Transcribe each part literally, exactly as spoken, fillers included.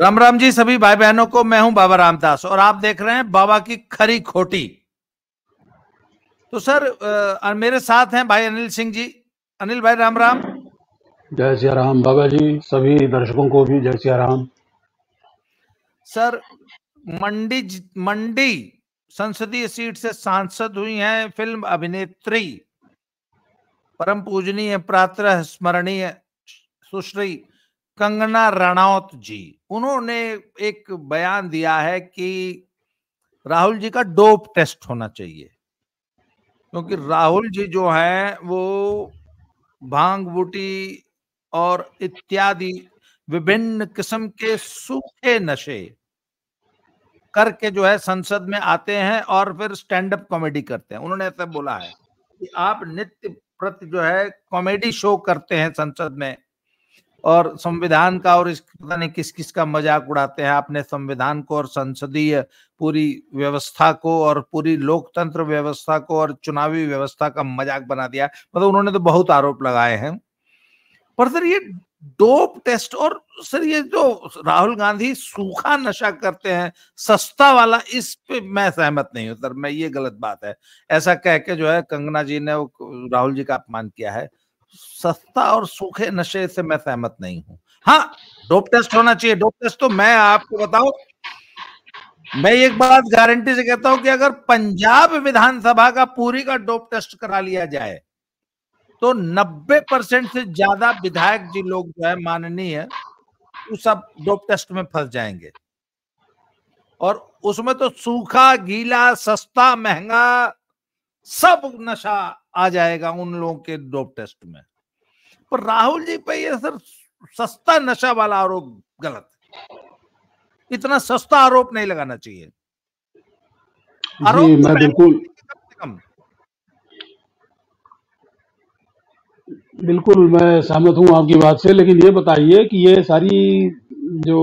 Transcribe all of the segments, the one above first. राम राम जी सभी भाई बहनों को। मैं हूं बाबा रामदास और आप देख रहे हैं बाबा की खरी खोटी। तो सर आ, मेरे साथ हैं भाई अनिल सिंह जी। अनिल भाई राम राम। जय सिया राम बाबा जी, सभी दर्शकों को भी जय सिया राम। सर मंडी मंडी संसदीय सीट से सांसद हुई हैं फिल्म अभिनेत्री परम पूजनीय प्रातः स्मरणीय सुश्री कंगना रनौत जी। उन्होंने एक बयान दिया है कि राहुल जी का डोप टेस्ट होना चाहिए, क्योंकि राहुल जी जो हैं वो भांग बूटी और इत्यादि विभिन्न किस्म के सूखे नशे करके जो है संसद में आते हैं और फिर स्टैंड अप कॉमेडी करते हैं। उन्होंने ऐसा बोला है कि आप नित्य प्रति जो है कॉमेडी शो करते हैं संसद में और संविधान का और इस पता नहीं किस किस का मजाक उड़ाते हैं। आपने संविधान को और संसदीय पूरी व्यवस्था को और पूरी लोकतंत्र व्यवस्था को और चुनावी व्यवस्था का मजाक बना दिया। मतलब उन्होंने तो बहुत आरोप लगाए हैं। पर सर ये डोप टेस्ट और सर ये जो राहुल गांधी सूखा नशा करते हैं सस्ता वाला, इस पे मैं सहमत नहीं हूं सर। मैं ये गलत बात है, ऐसा कह के जो है कंगना जी ने राहुल जी का अपमान किया है। सस्ता और सूखे नशे से मैं सहमत नहीं हूं। हाँ डोप टेस्ट होना चाहिए। डोप टेस्ट तो मैं आपको बताऊं, मैं एक बात गारंटी से कहता हूं कि अगर पंजाब विधानसभा का पूरी का डोप टेस्ट करा लिया जाए तो नब्बे परसेंट से ज्यादा विधायक जी लोग जो है माननीय वो सब डोप टेस्ट में फंस जाएंगे। और उसमें तो सूखा गीला सस्ता महंगा सब नशा आ जाएगा उन लोगों के डोप टेस्ट में। पर राहुल जी पे ये सर सस्ता नशा वाला आरोप गलत, इतना सस्ता आरोप नहीं लगाना चाहिए। आरोप मैं बिल्कुल बिल्कुल मैं सहमत हूं आपकी बात से, लेकिन ये बताइए कि ये सारी जो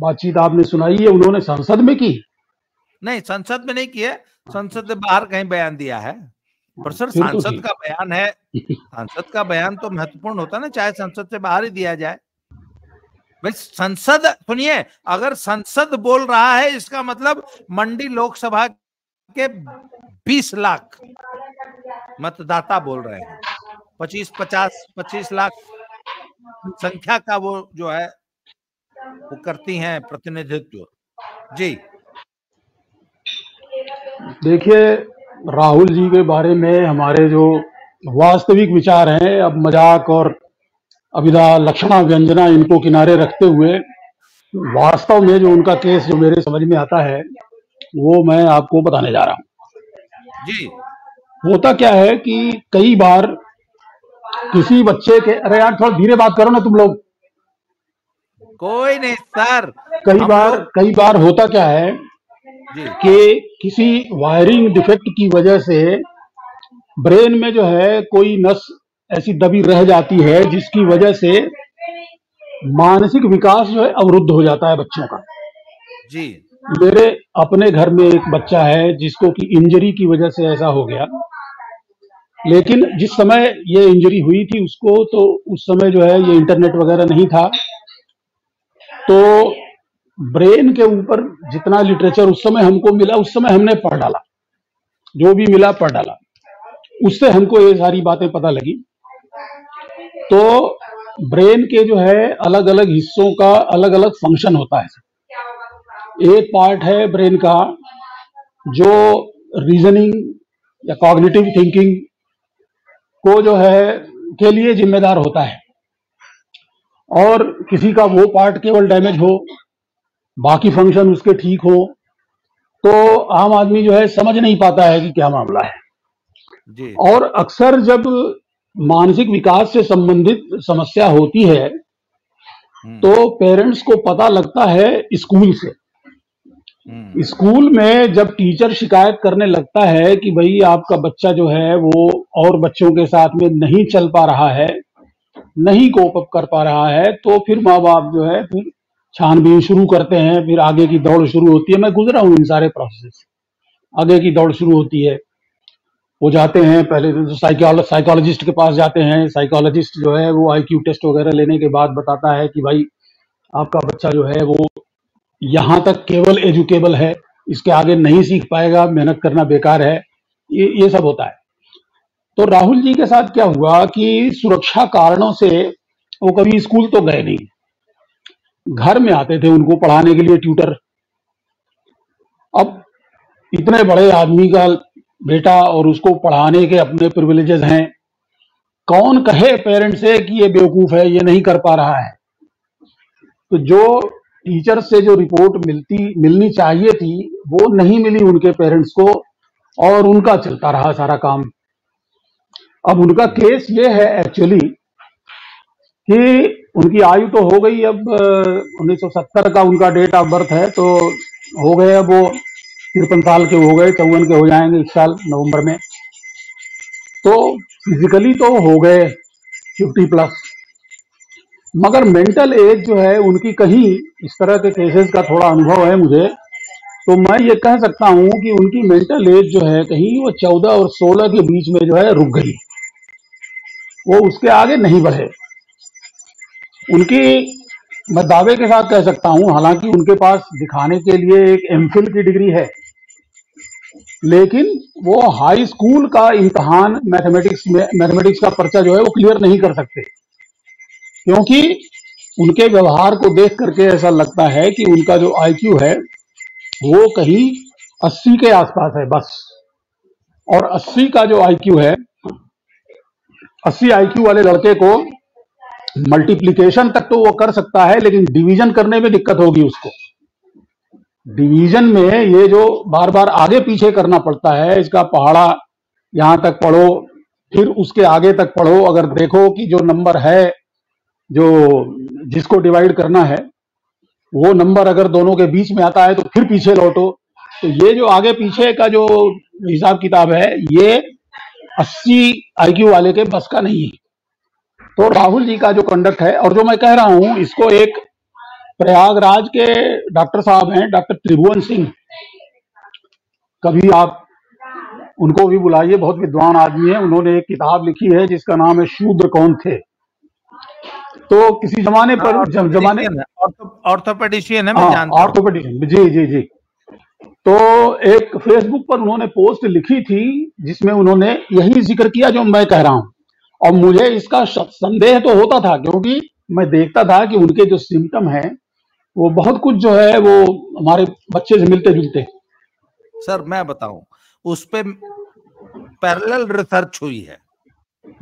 बातचीत आपने सुनाई है उन्होंने संसद में की? नहीं, संसद में नहीं की है, संसद से बाहर कहीं बयान दिया है। पर सर सांसद का बयान है, सांसद का बयान तो महत्वपूर्ण होता है ना, चाहे संसद से बाहर ही दिया जाए। भाई संसद सुनिए, अगर संसद बोल रहा है इसका मतलब मंडी लोकसभा के बीस लाख मतदाता बोल रहे हैं, पच्चीस पचास पच्चीस लाख संख्या का वो जो है वो करती हैं प्रतिनिधित्व जी। देखिए राहुल जी के बारे में हमारे जो वास्तविक विचार हैं, अब मजाक और अभिधा लक्षणा व्यंजना इनको किनारे रखते हुए वास्तव में जो उनका केस जो मेरे समझ में आता है वो मैं आपको बताने जा रहा हूँ जी। होता क्या है कि कई बार किसी बच्चे के, अरे यार थोड़ा धीरे बात करो ना तुम लोग, कोई नहीं सर। कई बार कई बार होता क्या है कि किसी वायरिंग डिफेक्ट की वजह से ब्रेन में जो है कोई नस ऐसी दबी रह जाती है जिसकी वजह से मानसिक विकास जो है अवरुद्ध हो जाता है बच्चों का जी। मेरे अपने घर में एक बच्चा है जिसको कि इंजरी की वजह से ऐसा हो गया, लेकिन जिस समय ये इंजरी हुई थी उसको तो उस समय जो है ये इंटरनेट वगैरह नहीं था, तो ब्रेन के ऊपर जितना लिटरेचर उस समय हमको मिला उस समय हमने पढ़ डाला, जो भी मिला पढ़ डाला, उससे हमको ये सारी बातें पता लगी। तो ब्रेन के जो है अलग अलग हिस्सों का अलग अलग फंक्शन होता है। एक पार्ट है ब्रेन का जो रीजनिंग या कॉग्निटिव थिंकिंग को जो है के लिए जिम्मेदार होता है, और किसी का वो पार्ट केवल डैमेज हो बाकी फंक्शन उसके ठीक हो तो आम आदमी जो है समझ नहीं पाता है कि क्या मामला है जी। और अक्सर जब मानसिक विकास से संबंधित समस्या होती है तो पेरेंट्स को पता लगता है स्कूल से। स्कूल में जब टीचर शिकायत करने लगता है कि भाई आपका बच्चा जो है वो और बच्चों के साथ में नहीं चल पा रहा है, नहीं कोप अप कर पा रहा है, तो फिर माँ बाप जो है फिर छानबीन शुरू करते हैं, फिर आगे की दौड़ शुरू होती है। मैं गुजरा हूँ इन सारे प्रोसेस, आगे की दौड़ शुरू होती है। वो जाते हैं पहले तो साइकोलॉ साइकोलॉजिस्ट के पास जाते हैं, साइकोलॉजिस्ट जो है वो आई क्यू टेस्ट वगैरह लेने के बाद बताता है कि भाई आपका बच्चा जो है वो यहाँ तक केवल एजुकेबल है, इसके आगे नहीं सीख पाएगा, मेहनत करना बेकार है, ये ये सब होता है। तो राहुल जी के साथ क्या हुआ कि सुरक्षा कारणों से वो कभी स्कूल तो गए नहीं, घर में आते थे उनको पढ़ाने के लिए ट्यूटर। अब इतने बड़े आदमी का बेटा और उसको पढ़ाने के अपने प्रिविलेजेस हैं, कौन कहे पेरेंट्स से कि ये बेवकूफ है, ये नहीं कर पा रहा है। तो जो टीचर से जो रिपोर्ट मिलती मिलनी चाहिए थी वो नहीं मिली उनके पेरेंट्स को, और उनका चलता रहा सारा काम। अब उनका केस ये है एक्चुअली कि उनकी आयु तो हो गई, अब उन्नीस सौ सत्तर का उनका डेट ऑफ बर्थ है, तो हो गए अब वो तिरपन साल के हो गए, चौवन के हो जाएंगे इस साल नवंबर में। तो फिजिकली तो हो गए फिफ्टी प्लस, मगर मेंटल एज जो है उनकी कहीं, इस तरह के केसेस का थोड़ा अनुभव है मुझे, तो मैं ये कह सकता हूँ कि उनकी मेंटल एज जो है कहीं वो चौदह और सोलह के बीच में जो है रुक गई, वो उसके आगे नहीं बढ़े। उनकी, मैं दावे के साथ कह सकता हूँ, हालांकि उनके पास दिखाने के लिए एक एमफिल की डिग्री है, लेकिन वो हाई स्कूल का इम्तहान मैथमेटिक्स में, मैथमेटिक्स का पर्चा जो है वो क्लियर नहीं कर सकते, क्योंकि उनके व्यवहार को देख करके ऐसा लगता है कि उनका जो आईक्यू है वो कहीं अस्सी के आसपास है बस। और अस्सी का जो आईक्यू है, अस्सी आईक्यू वाले लड़के को मल्टीप्लिकेशन तक तो वो कर सकता है, लेकिन डिवीजन करने में दिक्कत होगी उसको। डिवीजन में ये जो बार बार आगे पीछे करना पड़ता है, इसका पहाड़ा यहाँ तक पढ़ो फिर उसके आगे तक पढ़ो, अगर देखो कि जो नंबर है, जो जिसको डिवाइड करना है वो नंबर अगर दोनों के बीच में आता है तो फिर पीछे लौटो, तो ये जो आगे पीछे का जो हिसाब किताब है ये अस्सी आईक्यू वाले के बस का नहीं है। तो राहुल जी का जो कंडक्ट है, और जो मैं कह रहा हूँ इसको एक प्रयागराज के डॉक्टर साहब हैं, डॉक्टर त्रिभुवन सिंह, कभी आप उनको भी बुलाइए, बहुत विद्वान आदमी है। उन्होंने एक किताब लिखी है जिसका नाम है शूद्र कौन थे। तो किसी जमाने पर जमाने ऑर्थोपेडिशियन है, मैं जानता हूं, ऑर्थोपेडिशियन, जी जी जी। तो एक फेसबुक पर उन्होंने पोस्ट लिखी थी जिसमें उन्होंने यही जिक्र किया जो मैं कह रहा हूं, और मुझे इसका संदेह तो होता था क्योंकि मैं देखता था कि उनके जो सिम्टम है वो बहुत कुछ जो है वो हमारे बच्चे से मिलते जुलते। सर मैं बताऊं, उस पर पैरेलल रिसर्च हुई है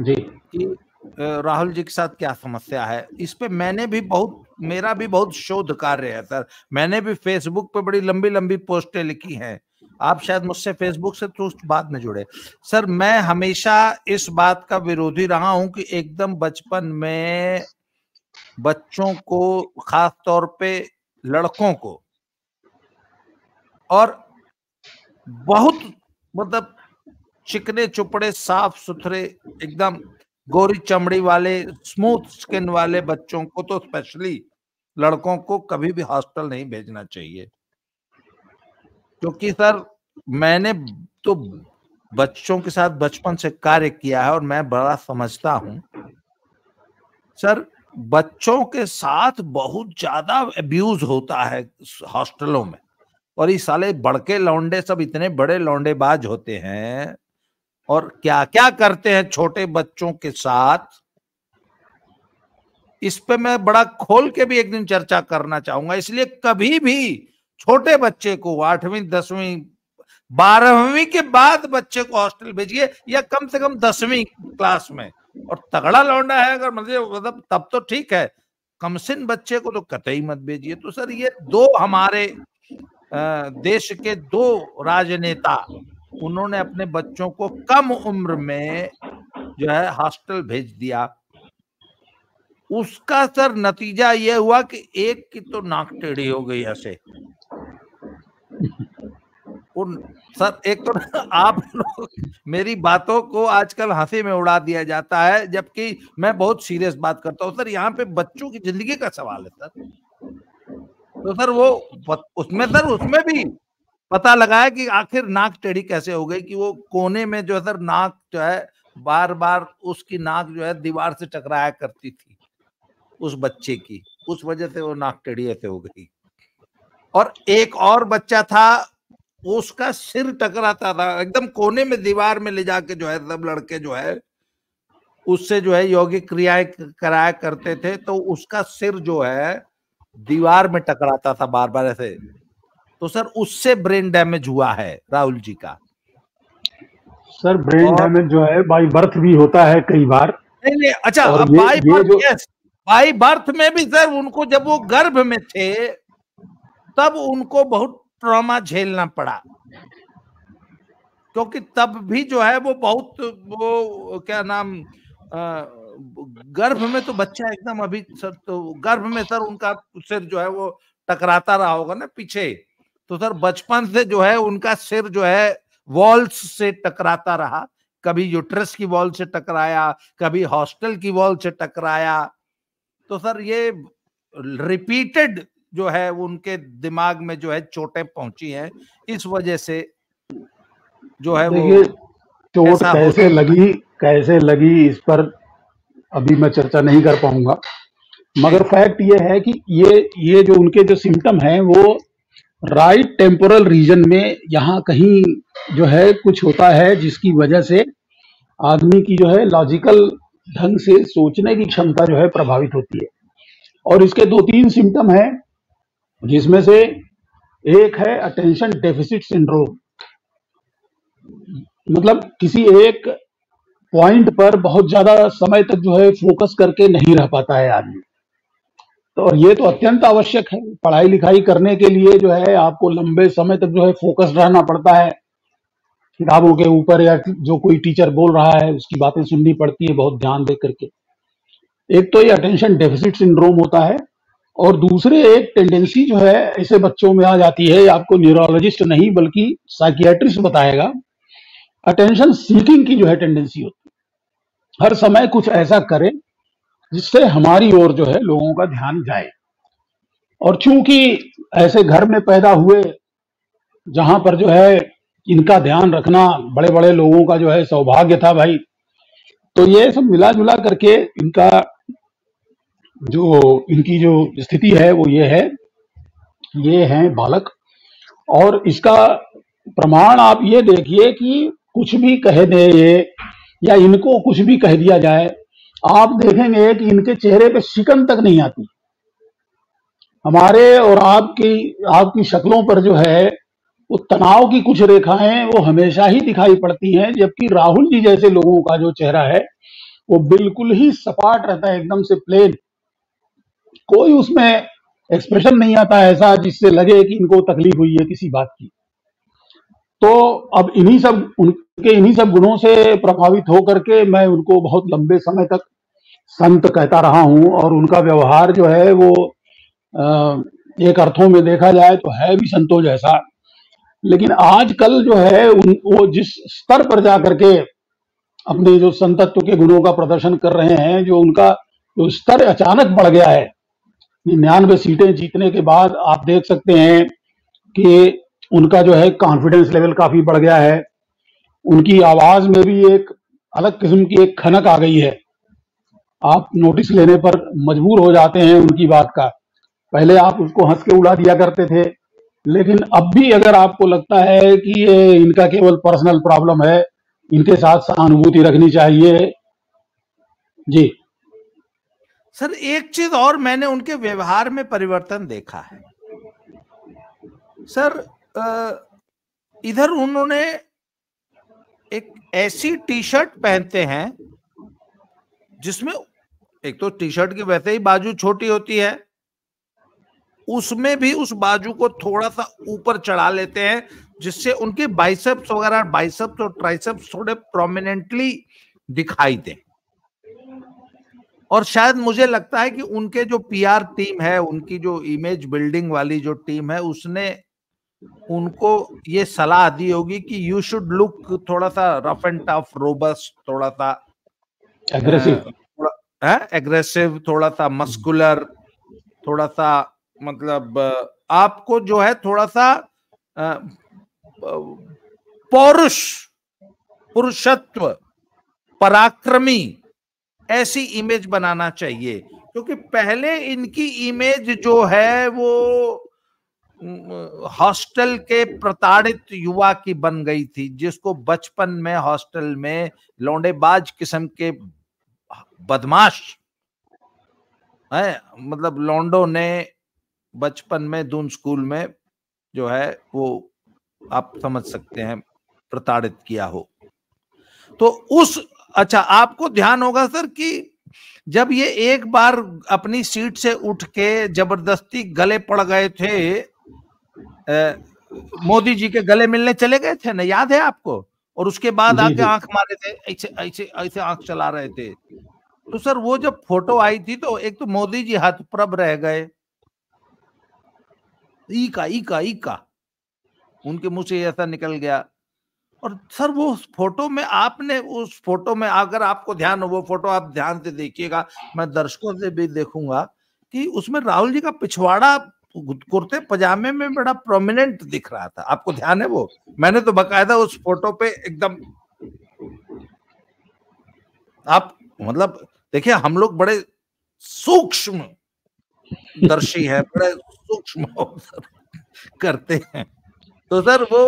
जी कि राहुल जी के साथ क्या समस्या है, इस पे मैंने भी बहुत, मेरा भी बहुत शोध कार्य है सर। मैंने भी फेसबुक पे बड़ी लंबी लंबी पोस्टें लिखी हैं, आप शायद मुझसे फेसबुक से तो बाद में जुड़े। सर मैं हमेशा इस बात का विरोधी रहा हूं कि एकदम बचपन में बच्चों को, खास तौर पे लड़कों को, और बहुत मतलब चिकने चुपड़े साफ सुथरे एकदम गोरी चमड़ी वाले स्मूथ स्किन वाले बच्चों को, तो स्पेशली लड़कों को कभी भी हॉस्टल नहीं भेजना चाहिए। क्योंकि सर मैंने तो बच्चों के साथ बचपन से कार्य किया है और मैं बड़ा समझता हूं सर, बच्चों के साथ बहुत ज्यादा अब्यूज होता है हॉस्टलों में, और ये साले बड़के लौंडे सब इतने बड़े लौंडेबाज होते हैं और क्या क्या करते हैं छोटे बच्चों के साथ। इस पे मैं बड़ा खोल के भी एक दिन चर्चा करना चाहूंगा, इसलिए कभी भी छोटे बच्चे को आठवीं दसवीं बारहवीं के बाद बच्चे को हॉस्टल भेजिए, या कम से कम दसवीं क्लास में। और तगड़ा लौंडा है अगर मतलब तब तो ठीक है, कमसिन बच्चे को तो कतई मत भेजिए। तो सर ये दो हमारे देश के दो राजनेता, उन्होंने अपने बच्चों को कम उम्र में जो है हॉस्टल भेज दिया, उसका सर नतीजा यह हुआ कि एक की तो नाक टेढ़ी हो गई ऐसे। उन सर एक तो आप मेरी बातों को आजकल हंसी में उड़ा दिया जाता है, जबकि मैं बहुत सीरियस बात करता हूँ सर, यहाँ पे बच्चों की जिंदगी का सवाल है सर। तो सर वो उसमें सर उसमें भी पता लगाया कि आखिर नाक टेढ़ी कैसे हो गई कि वो कोने में जो है सर नाक जो है बार बार उसकी नाक जो है दीवार से टकराया करती थी। उस बच्चे की, उस वजह से वो नाक टेढ़ी ऐसे हो गई। और एक और बच्चा था, उसका सिर टकराता था एकदम कोने में, दीवार में ले जाके जो है सब लड़के जो है उससे जो है यौगिक क्रियाएं कराया करते थे, तो उसका सिर जो है दीवार में टकराता था बार बार ऐसे। तो सर उससे ब्रेन डैमेज हुआ है राहुल जी का। सर ब्रेन डैमेज जो है बाई बर्थ भी होता है कई बार। नहीं नहीं, अच्छा by birth, yes by birth में भी सर उनको जब वो गर्भ में थे तब उनको बहुत ट्रॉमा झेलना पड़ा, क्योंकि तब भी जो है वो बहुत वो क्या नाम आ, गर्भ में तो बच्चा एकदम अभी सर, तो गर्भ में सर उनका सिर जो है वो टकराता रहा होगा ना पीछे, तो सर बचपन से जो है उनका सिर जो है वॉल्स से टकराता रहा, कभी यूट्रस की वॉल से टकराया, कभी हॉस्टल की वॉल से टकराया। तो सर ये रिपीटेड जो है उनके दिमाग में जो है चोटें पहुंची हैं, इस वजह से जो है वो चोट कैसे लगी कैसे लगी इस पर अभी मैं चर्चा नहीं कर पाऊंगा, मगर फैक्ट ये है कि ये ये जो उनके जो सिम्टम हैं वो राइट टेम्पोरल रीजन में यहाँ कहीं जो है कुछ होता है, जिसकी वजह से आदमी की जो है लॉजिकल ढंग से सोचने की क्षमता जो है प्रभावित होती है। और इसके दो तीन सिम्टम हैं, जिसमें से एक है अटेंशन डेफिसिट सिंड्रोम, मतलब किसी एक पॉइंट पर बहुत ज्यादा समय तक जो है फोकस करके नहीं रह पाता है आदमी। तो ये तो अत्यंत आवश्यक है, पढ़ाई लिखाई करने के लिए जो है आपको लंबे समय तक जो है फोकस रहना पड़ता है, किताबों के ऊपर या जो कोई टीचर बोल रहा है उसकी बातें सुननी पड़ती है बहुत ध्यान दे करके। एक तो ये अटेंशन डेफिसिट सिंड्रोम होता है, और दूसरे एक टेंडेंसी जो है ऐसे बच्चों में आ जाती है, आपको न्यूरोलॉजिस्ट नहीं बल्कि साइकियाट्रिस्ट बताएगा, अटेंशन सीकिंग की जो है टेंडेंसी होती है, हर समय कुछ ऐसा करें जिससे हमारी ओर जो है लोगों का ध्यान जाए। और चूंकि ऐसे घर में पैदा हुए जहां पर जो है इनका ध्यान रखना बड़े बड़े लोगों का जो है सौभाग्य था भाई, तो ये सब मिला जुला करके इनका जो इनकी जो स्थिति है वो ये है, ये हैं बालक। और इसका प्रमाण आप ये देखिए कि कुछ भी कह दे ये या इनको कुछ भी कह दिया जाए, आप देखेंगे कि इनके चेहरे पे शिकन तक नहीं आती। हमारे और आपकी आपकी शक्लों पर जो है वो तनाव की कुछ रेखाएं वो हमेशा ही दिखाई पड़ती हैं, जबकि राहुल जी जैसे लोगों का जो चेहरा है वो बिल्कुल ही सपाट रहता है, एकदम से प्लेन, कोई उसमें एक्सप्रेशन नहीं आता ऐसा जिससे लगे कि इनको तकलीफ हुई है किसी बात की। तो अब इन्हीं सब उनके इन्हीं सब गुणों से प्रभावित होकर के मैं उनको बहुत लंबे समय तक संत कहता रहा हूं, और उनका व्यवहार जो है वो एक अर्थों में देखा जाए तो है भी संतों जैसा। लेकिन आजकल जो है उन वो जिस स्तर पर जा करके अपने जो संतत्व के गुणों का प्रदर्शन कर रहे हैं, जो उनका जो स्तर अचानक बढ़ गया है निन्यानवे सीटें जीतने के बाद, आप देख सकते हैं कि उनका जो है कॉन्फिडेंस लेवल काफी बढ़ गया है, उनकी आवाज में भी एक अलग किस्म की एक खनक आ गई है, आप नोटिस लेने पर मजबूर हो जाते हैं उनकी बात का। पहले आप उसको हंस के उड़ा दिया करते थे, लेकिन अब भी अगर आपको लगता है कि ये इनका केवल पर्सनल प्रॉब्लम है, इनके साथ सहानुभूति रखनी चाहिए। जी सर, एक चीज और मैंने उनके व्यवहार में परिवर्तन देखा है सर। इधर उन्होंने एक ऐसी टी शर्ट पहनते हैं जिसमें एक तो टी शर्ट की वैसे ही बाजू छोटी होती है, उसमें भी उस बाजू को थोड़ा सा ऊपर चढ़ा लेते हैं, जिससे उनके बाइसेप्स वगैरह बाइसेप्स और ट्राइसेप्स थोड़े प्रोमिनेंटली दिखाई दें। और शायद मुझे लगता है कि उनके जो पीआर टीम है, उनकी जो इमेज बिल्डिंग वाली जो टीम है, उसने उनको ये सलाह दी होगी कि यू शुड लुक थोड़ा सा रफ एंड टफ, रोबस्ट, थोड़ा सा एग्रेसिव, थोड़ा एग्रेसिव, थोड़ा सा मस्कुलर, थोड़ा सा मतलब आपको जो है थोड़ा सा पौरुष, पुरुषत्व, पराक्रमी ऐसी इमेज बनाना चाहिए। क्योंकि पहले इनकी इमेज जो है वो हॉस्टल के प्रताड़ित युवा की बन गई थी, जिसको बचपन में हॉस्टल में लौंडेबाज किस्म के बदमाश है, मतलब लौंडों ने बचपन में दून स्कूल में जो है वो आप समझ सकते हैं प्रताड़ित किया हो। तो उस अच्छा आपको ध्यान होगा सर कि जब ये एक बार अपनी सीट से उठ के जबरदस्ती गले पड़ गए थे, मोदी जी के गले मिलने चले गए थे ना, याद है आपको, और उसके बाद आके आंख मारे थे, ऐसे ऐसे ऐसे आंख चला रहे थे। तो सर वो जब फोटो आई थी तो एक तो मोदी जी हतप्रभ रह गए, ईका ईका ईका उनके मुंह से ऐसा निकल गया। और सर वो फोटो में आपने उस फोटो में अगर आपको ध्यान हो, वो फोटो आप ध्यान से देखिएगा, मैं दर्शकों से भी देखूंगा कि उसमें राहुल जी का पिछवाड़ा कुर्ते पजामे में बड़ा प्रोमिनेंट दिख रहा था। आपको ध्यान है? वो मैंने तो बकायदा उस फोटो पे एकदम, आप मतलब देखिए हम लोग बड़े सूक्ष्म दर्शी है, बड़े सूक्ष्म करते हैं। तो सर वो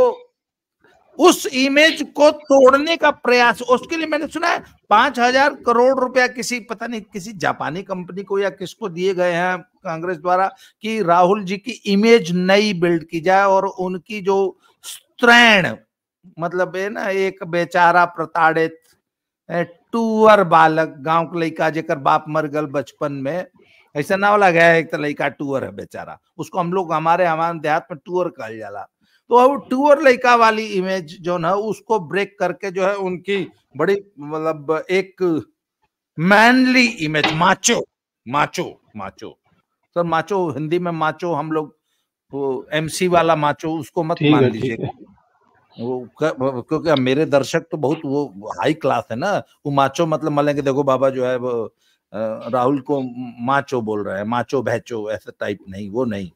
उस इमेज को तोड़ने का प्रयास, उसके लिए मैंने सुना है पांच हजार करोड़ रुपया किसी पता नहीं किसी जापानी कंपनी को या किसको दिए गए हैं कांग्रेस द्वारा कि राहुल जी की इमेज नई बिल्ड की जाए और उनकी जो स्त्रैण मतलब है ना, एक बेचारा प्रताड़ित टूअर बालक गांव के लड़का जेकर बाप मर गल बचपन में, ऐसा ना लगा है एक तो लड़का टूअर है बेचारा, उसको हम लोग हमारे हमारे देहात में टूअर कहल जाला। तो अब टूअर लड़का वाली इमेज जो ना उसको ब्रेक करके जो है उनकी बड़ी मतलब एक manly image, macho macho macho sir, macho Hindi में माचो हम लोग वो एमसी वाला माचो उसको मत मान लीजिएगा वो, क्योंकि मेरे दर्शक तो बहुत वो हाई क्लास है ना, वो माचो मतलब मान लेंगे देखो बाबा जो है वो राहुल को माचो बोल रहा है, माचो भैचो ऐसा टाइप नहीं, वो नहीं।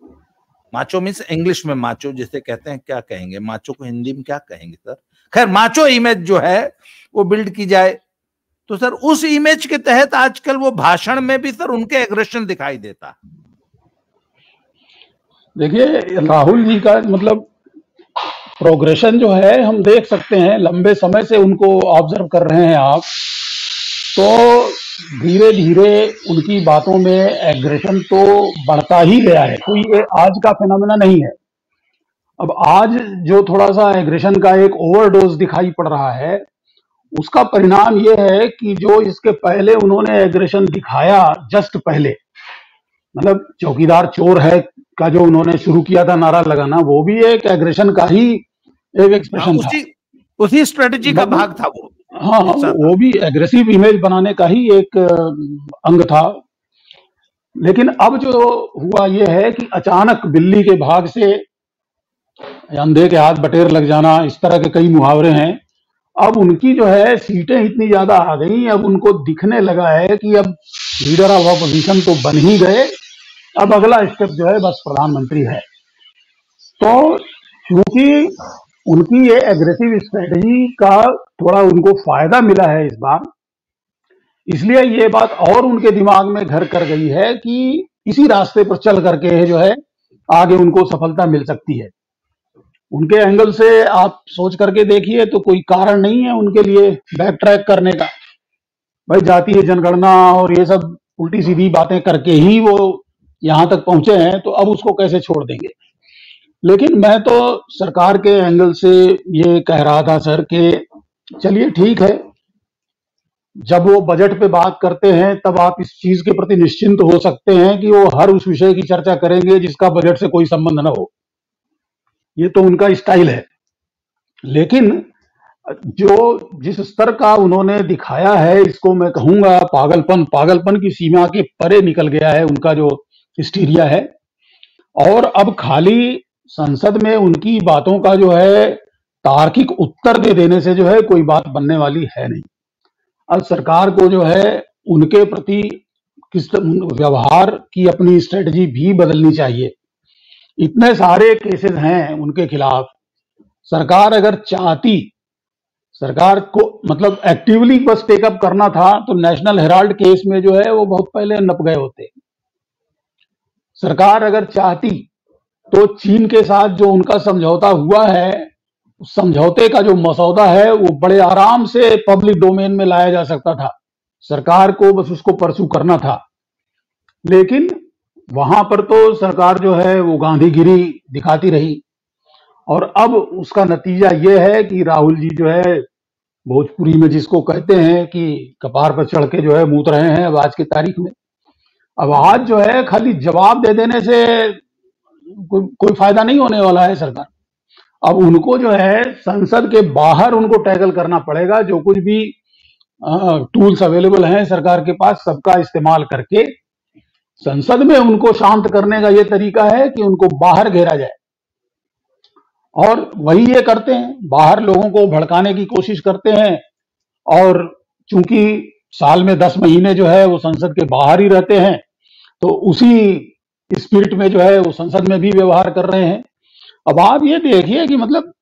माचो मीन्स इंग्लिश में माचो जिसे कहते हैं, क्या कहेंगे माचो को हिंदी में क्या कहेंगे सर? खैर माचो इमेज जो है वो बिल्ड की जाए। तो सर उस इमेज के तहत आजकल वो भाषण में भी सर उनके एग्रेशन दिखाई देता। देखिए राहुल जी का मतलब प्रोग्रेशन जो है हम देख सकते हैं, लंबे समय से उनको ऑब्जर्व कर रहे हैं आप, तो धीरे धीरे उनकी बातों में एग्रेशन तो बढ़ता ही गया है, कोई ये आज का फिनोमेना नहीं है। अब आज जो थोड़ा सा एग्रेशन का एक ओवरडोज दिखाई पड़ रहा है, उसका परिणाम ये है कि जो इसके पहले उन्होंने एग्रेशन दिखाया जस्ट पहले, मतलब चौकीदार चोर है का जो उन्होंने शुरू किया था नारा लगाना, वो भी एक एग्रेशन का ही एक एक्सप्रेशन था, उसी स्ट्रेटेजी का भाग था वो। हाँ, वो भी एग्रेसिव इमेज बनाने का ही एक अंग था। लेकिन अब जो हुआ ये है कि अचानक बिल्ली के भाग से अंधे के हाथ बटेर लग जाना, इस तरह के कई मुहावरे हैं। अब उनकी जो है सीटें इतनी ज्यादा आ गई, अब उनको दिखने लगा है कि अब लीडर ऑफ अपोजिशन तो बन ही गए, अब अगला स्टेप जो है बस प्रधानमंत्री है। तो चूंकि उनकी ये एग्रेसिव स्ट्रेटजी का थोड़ा उनको फायदा मिला है इस बार, इसलिए ये बात और उनके दिमाग में घर कर गई है कि इसी रास्ते पर चल करके जो है आगे उनको सफलता मिल सकती है। उनके एंगल से आप सोच करके देखिए तो कोई कारण नहीं है उनके लिए बैक ट्रैक करने का, भाई जाती है जनगणना और ये सब उल्टी सीधी बातें करके ही वो यहाँ तक पहुंचे हैं, तो अब उसको कैसे छोड़ देंगे। लेकिन मैं तो सरकार के एंगल से ये कह रहा था सर कि चलिए ठीक है, जब वो बजट पे बात करते हैं तब आप इस चीज के प्रति निश्चिंत हो सकते हैं कि वो हर उस विषय की चर्चा करेंगे जिसका बजट से कोई संबंध ना हो, ये तो उनका स्टाइल है। लेकिन जो जिस स्तर का उन्होंने दिखाया है, इसको मैं कहूंगा पागलपन, पागलपन की सीमा के परे निकल गया है उनका जो हिस्टीरिया है। और अब खाली संसद में उनकी बातों का जो है तार्किक उत्तर दे देने से जो है कोई बात बनने वाली है नहीं। अब सरकार को जो है उनके प्रति किस व्यवहार की अपनी स्ट्रेटजी भी बदलनी चाहिए। इतने सारे केसेस हैं उनके खिलाफ, सरकार अगर चाहती, सरकार को मतलब एक्टिवली बस टेकअप करना था तो नेशनल हेराल्ड केस में जो है वो बहुत पहले नप गए होते। सरकार अगर चाहती तो चीन के साथ जो उनका समझौता हुआ है, उस समझौते का जो मसौदा है वो बड़े आराम से पब्लिक डोमेन में लाया जा सकता था। सरकार को बस उसको परसू करना था, लेकिन वहां पर तो सरकार जो है वो गांधीगिरी दिखाती रही और अब उसका नतीजा ये है कि राहुल जी जो है भोजपुरी में जिसको कहते हैं कि कपार पर चढ़ के जो है मूत रहे हैं अब आज की तारीख में। अब आज जो है खाली जवाब दे देने से को, कोई फायदा नहीं होने वाला है सरकार। अब उनको जो है संसद के बाहर उनको टैकल करना पड़ेगा, जो कुछ भी टूल्स अवेलेबल हैं सरकार के पास सबका इस्तेमाल करके संसद में उनको शांत करने का ये तरीका है कि उनको बाहर घेरा जाए, और वही ये करते हैं, बाहर लोगों को भड़काने की कोशिश करते हैं। और चूंकि साल में दस महीने जो है वो संसद के बाहर ही रहते हैं तो उसी स्पिरिट में जो है वो संसद में भी व्यवहार कर रहे हैं। अब आप ये देखिए कि मतलब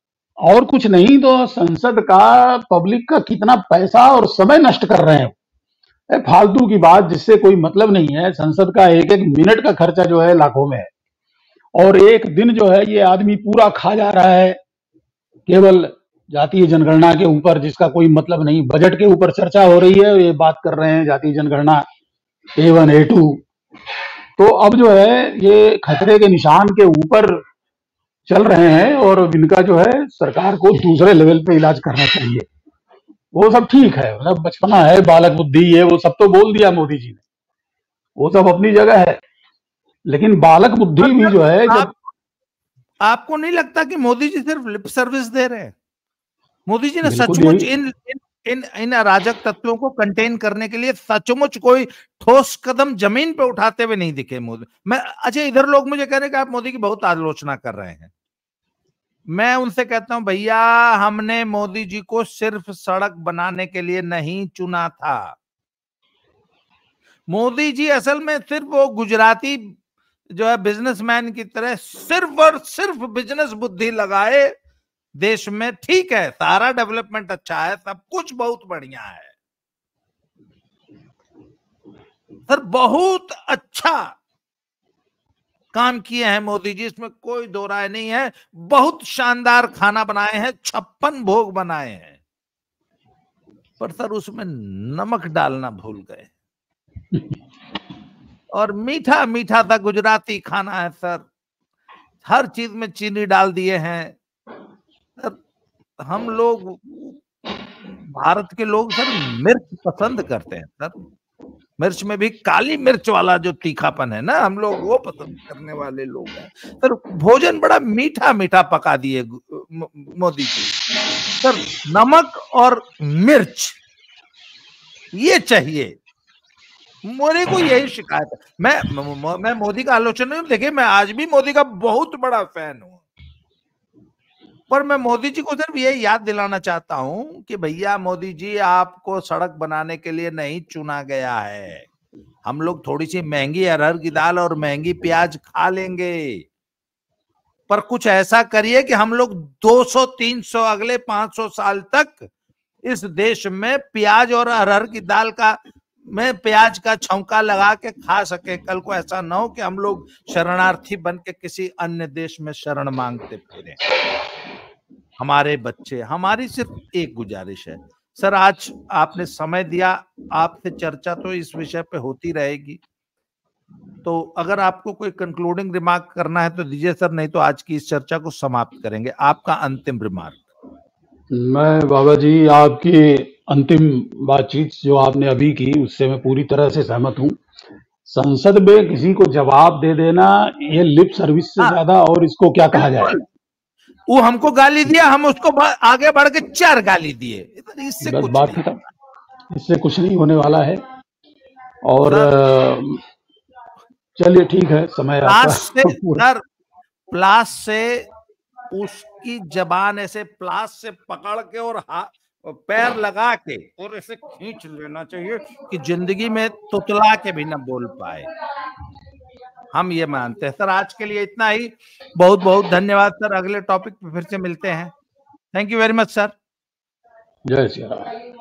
और कुछ नहीं तो संसद का, पब्लिक का कितना पैसा और समय नष्ट कर रहे हैं फालतू की बात जिससे कोई मतलब नहीं है। संसद का एक एक मिनट का खर्चा जो है लाखों में है, और एक दिन जो है ये आदमी पूरा खा जा रहा है केवल जातीय जनगणना के ऊपर, जिसका कोई मतलब नहीं। बजट के ऊपर चर्चा हो रही है, ये बात कर रहे हैं जातीय जनगणना ए वन ए टू। तो अब जो है ये खतरे के निशान के ऊपर चल रहे हैं और इनका जो है सरकार को दूसरे लेवल पे इलाज करना चाहिए। वो सब ठीक है, मतलब बचपना है, बालक बुद्धि है, वो सब तो बोल दिया मोदी जी ने, वो सब अपनी जगह है, लेकिन बालक बुद्धि भी जो है जब... आप, आपको नहीं लगता कि मोदी जी सिर्फ लिप सर्विस दे रहे हैं? मोदी जी ने सचमुच इन इन इन अराजक तत्वों को कंटेन करने के लिए सचमुच कोई ठोस कदम जमीन पे उठाते हुए नहीं दिखे मोदी। मैं अच्छा, इधर लोग मुझे कह रहे हैं कि आप मोदी की बहुत आलोचना कर रहे हैं। मैं उनसे कहता हूं भैया, हमने मोदी जी को सिर्फ सड़क बनाने के लिए नहीं चुना था। मोदी जी असल में सिर्फ वो गुजराती जो है बिजनेसमैन की तरह सिर्फ और सिर्फ बिजनेस बुद्धि लगाए देश में। ठीक है, सारा डेवलपमेंट अच्छा है, सब कुछ बहुत बढ़िया है सर, बहुत अच्छा काम किए हैं मोदी जी, इसमें कोई दो राय नहीं है। बहुत शानदार खाना बनाए हैं, छप्पन भोग बनाए हैं, पर सर उसमें नमक डालना भूल गए और मीठा मीठा सा गुजराती खाना है सर, हर चीज में चीनी डाल दिए हैं। हम लोग, भारत के लोग सर मिर्च पसंद करते हैं सर, मिर्च में भी काली मिर्च वाला जो तीखापन है ना, हम लोग वो पसंद करने वाले लोग हैं सर। भोजन बड़ा मीठा मीठा पका दिए मोदी जी सर, नमक और मिर्च ये चाहिए। मोदी को यही शिकायत है। मैं मैं मोदी का आलोचना, देखिए मैं आज भी मोदी का बहुत बड़ा फैन हूं, पर मैं मोदी जी को सिर्फ ये याद दिलाना चाहता हूं कि भैया मोदी जी, आपको सड़क बनाने के लिए नहीं चुना गया है। हम लोग थोड़ी सी महंगी अरहर की दाल और महंगी प्याज खा लेंगे, पर कुछ ऐसा करिए कि हम लोग दो सौ तीन सौ अगले पाँच सौ साल तक इस देश में प्याज और अरहर की दाल का में प्याज का छौंका लगा के खा सके। कल को ऐसा ना हो कि हम लोग शरणार्थी बन के किसी अन्य देश में शरण मांगते फिरें। हमारे बच्चे, हमारी सिर्फ एक गुजारिश है सर, आज आपने समय दिया, आपसे चर्चा तो इस विषय पे होती रहेगी, तो अगर आपको कोई कंक्लूडिंग रिमार्क करना है तो दीजिए सर, नहीं तो आज की इस चर्चा को समाप्त करेंगे। आपका अंतिम रिमार्क। मैं बाबा जी आपकी अंतिम बातचीत जो आपने अभी की उससे मैं पूरी तरह से सहमत हूँ। संसद में किसी को जवाब दे देना ये लिप सर्विस से ज्यादा और इसको क्या कहा जाए। वो हमको गाली दिया, हम उसको आगे बढ़ के चार गाली दिए, इससे कुछ बात नहीं, इससे कुछ नहीं होने वाला है। और चलिए ठीक है, समय प्लास से, सर, प्लास से उसकी जबान ऐसे प्लास से पकड़ के और हाथ पैर लगा के और ऐसे खींच लेना चाहिए कि जिंदगी में तुतला के भी ना बोल पाए। हम ये मानते हैं सर। आज के लिए इतना ही, बहुत बहुत धन्यवाद सर, अगले टॉपिक पे फिर से मिलते हैं। Thank you very much sir. जय सिया राम।